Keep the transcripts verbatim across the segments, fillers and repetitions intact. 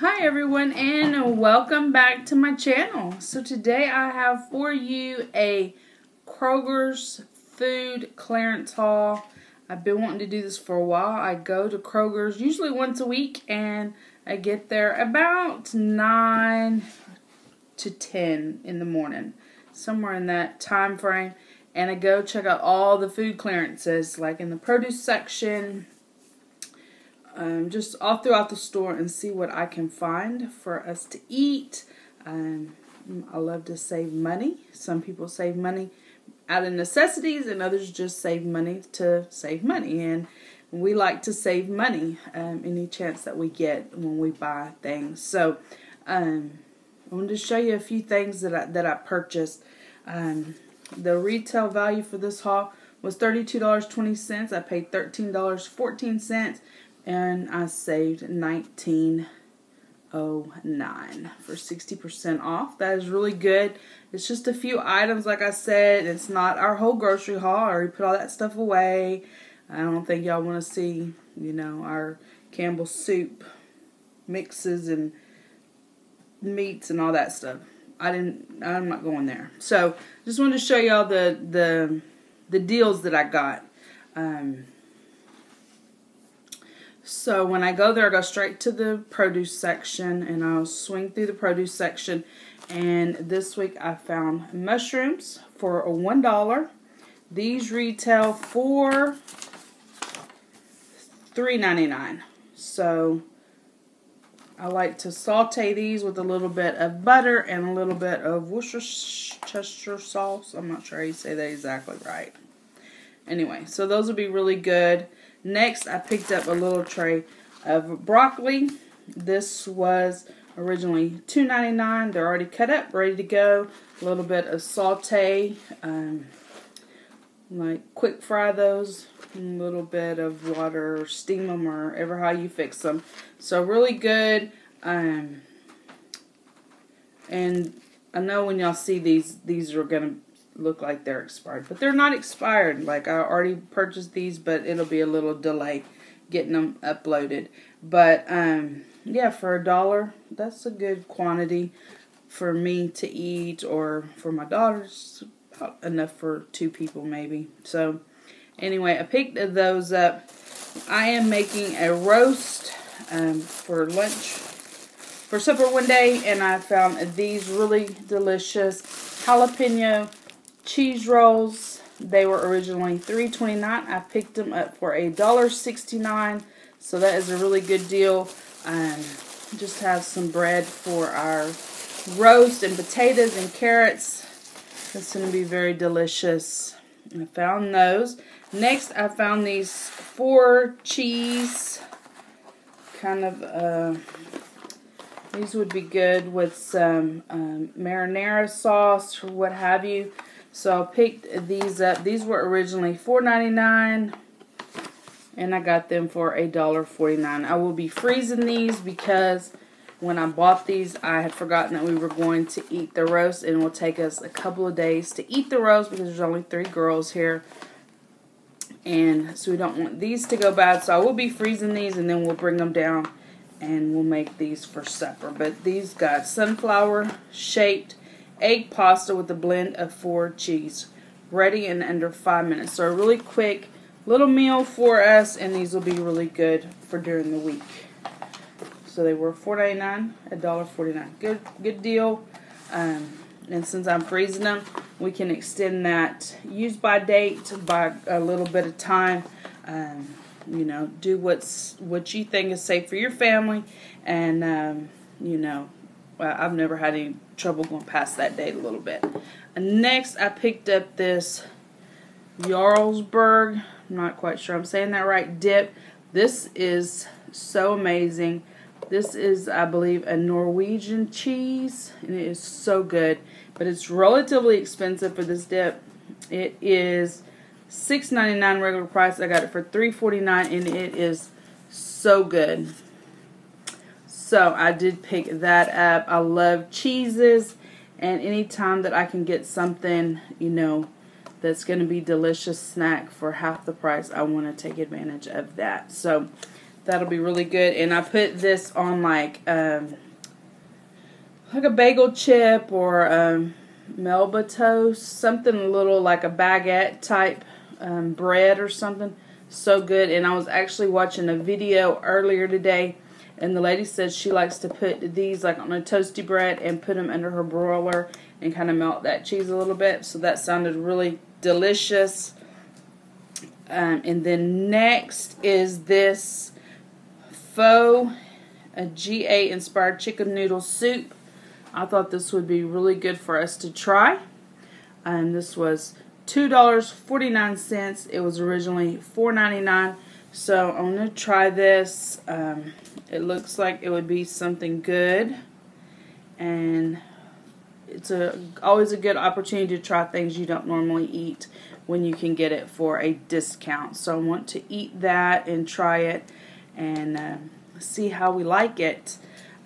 Hi everyone, and welcome back to my channel. So today I have for you a Kroger's food clearance haul. I've been wanting to do this for a while. I go to Kroger's usually once a week and I get there about nine to ten in the morning, somewhere in that time frame, and I go check out all the food clearances, like in the produce section, Um, just all throughout the store, and see what I can find for us to eat. Um, I love to save money. Some people save money out of necessities, and others just save money to save money. And we like to save money um, any chance that we get when we buy things. So um, I wanted to show you a few things that I, that I purchased. Um, the retail value for this haul was thirty-two dollars and twenty cents. I paid thirteen dollars and fourteen cents. And I saved nineteen oh nine for sixty percent off. That is really good. It's just a few items, like I said. It's not our whole grocery haul. I already put all that stuff away. I don't think y'all want to see, you know, our Campbell soup mixes and meats and all that stuff. I didn't. I'm not going there. So just wanted to show y'all the the the deals that I got. Um, So when I go there, I go straight to the produce section, and I'll swing through the produce section. And this week I found mushrooms for one dollar. These retail for three ninety-nine. So I like to saute these with a little bit of butter and a little bit of Worcestershire sauce. I'm not sure how you say that exactly right. Anyway, so those would be really good. Next, I picked up a little tray of broccoli. This was originally two ninety-nine. They're already cut up, ready to go. A little bit of saute, um, like quick fry those. A little bit of water, steam them, or ever how you fix them. So really good. Um, and I know when y'all see these, these are gonna look like they're expired, but they're not expired. Like, I already purchased these, but it'll be a little delay getting them uploaded. But um yeah, for a dollar, that's a good quantity for me to eat, or for my daughters, about enough for two people maybe. So anyway, I picked those up. I am making a roast um for lunch for supper one day, and I found these really delicious jalapeno cheese rolls. They were originally three twenty-nine. I picked them up for a dollar sixty-nine, so that is a really good deal. Um, just have some bread for our roast, and potatoes and carrots. That's going to be very delicious. I found those. Next, I found these four cheese kind of uh, these would be good with some um, marinara sauce or what have you. So I picked these up. These were originally four ninety-nine, and I got them for a dollar forty-nine. I will be freezing these, because when I bought these, I had forgotten that we were going to eat the roast, and it will take us a couple of days to eat the roast, because there's only three girls here, and so we don't want these to go bad. So I will be freezing these, and then we'll bring them down, and we'll make these for supper. But these got sunflower-shaped egg pasta with a blend of four cheese, ready in under five minutes. So a really quick little meal for us, and these will be really good for during the week. So they were four ninety-nine, a dollar forty-nine. Good, good deal. Um, and since I'm freezing them, we can extend that use by date by a little bit of time. Um, you know, do what's what you think is safe for your family, and um, you know. I've never had any trouble going past that date a little bit. Next, I picked up this Jarlsberg, I'm not quite sure I'm saying that right, dip. This is so amazing. This is, I believe, a Norwegian cheese, and it is so good. But it's relatively expensive for this dip. It is six ninety-nine regular price. I got it for three forty-nine, and it is so good. So I did pick that up. I love cheeses, and anytime that I can get something, you know, that's going to be delicious snack for half the price, I want to take advantage of that. So That'll be really good. And I put this on like um, like a bagel chip or um, Melba toast, something a little like a baguette type um, bread or something. So good. And I was actually watching a video earlier today, and the lady said she likes to put these like on a toasty bread and put them under her broiler and kind of melt that cheese a little bit. So that sounded really delicious. Um, and then next is this faux a G A inspired chicken noodle soup. I thought this would be really good for us to try. And um, this was two dollars and forty-nine cents. It was originally four ninety-nine. So I'm going to try this. Um, it looks like it would be something good. And it's a always a good opportunity to try things you don't normally eat when you can get it for a discount. So I want to eat that and try it and uh, see how we like it.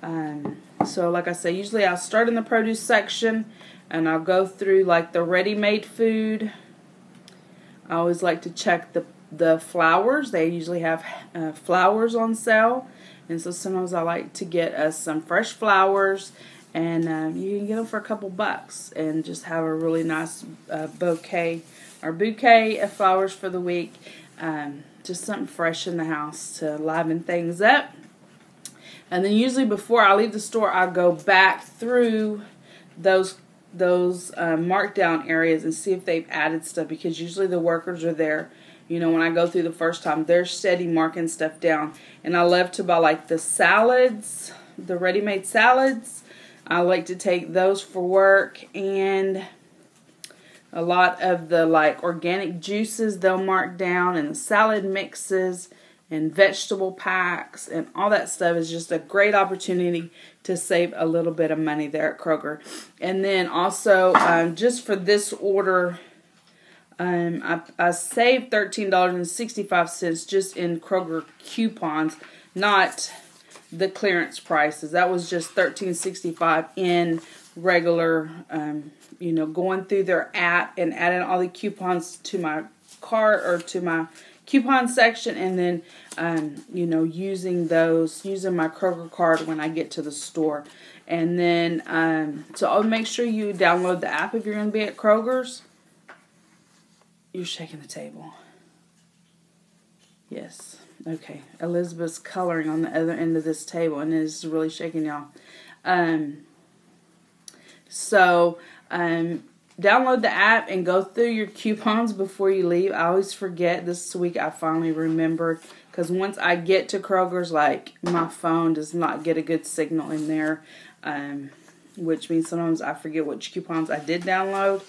Um, so like I say, usually I'll start in the produce section and I'll go through like the ready-made food. I always like to check the, the flowers. They usually have uh, flowers on sale. And so sometimes I like to get us some fresh flowers. And um, you can get them for a couple bucks and just have a really nice uh, bouquet or bouquet of flowers for the week. Um, just something fresh in the house to liven things up. And then usually before I leave the store, I go back through those those uh, markdown areas and see if they've added stuff, because usually the workers are there. You know, when I go through the first time, they're steady marking stuff down. And I love to buy like the salads, the ready-made salads. I like to take those for work, and a lot of the like organic juices they'll mark down, and the salad mixes and vegetable packs and all that stuff is just a great opportunity to save a little bit of money there at Kroger. And then also um, just for this order, um, I, I saved thirteen dollars and sixty-five cents just in Kroger coupons, not the clearance prices. That was just thirteen sixty-five in regular, um, you know, going through their app and adding all the coupons to my cart or to my coupon section, and then, um, you know, using those, using my Kroger card when I get to the store. And then, um, so I'll make sure you download the app if you're going to be at Kroger's. You're shaking the table. Yes. Okay, Elizabeth's coloring on the other end of this table, and it's really shaking y'all. Um, so, um, download the app and go through your coupons before you leave. I always forget. This week I finally remembered, because once I get to Kroger's, like, my phone does not get a good signal in there, um, which means sometimes I forget which coupons I did download.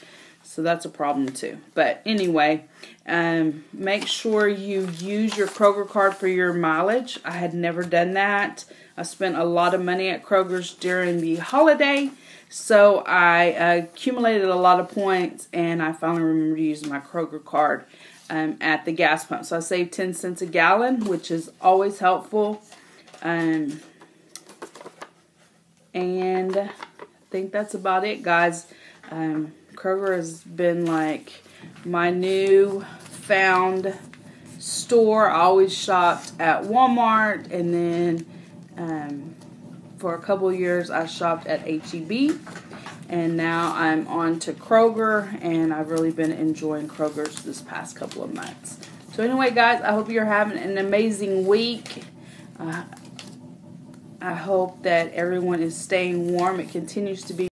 So that's a problem too. But anyway, um, make sure you use your Kroger card for your mileage. I had never done that. I spent a lot of money at Kroger's during the holiday. So I accumulated a lot of points, and I finally remembered to use my Kroger card um, at the gas pump. So I saved ten cents a gallon, which is always helpful. Um, and I think that's about it, guys. Um, Kroger has been like my new found store. I always shopped at Walmart, and then um, for a couple years I shopped at H E B, and now I'm on to Kroger, and I've really been enjoying Kroger's this past couple of months. So anyway, guys, I hope you're having an amazing week. Uh, I hope that everyone is staying warm. It continues to be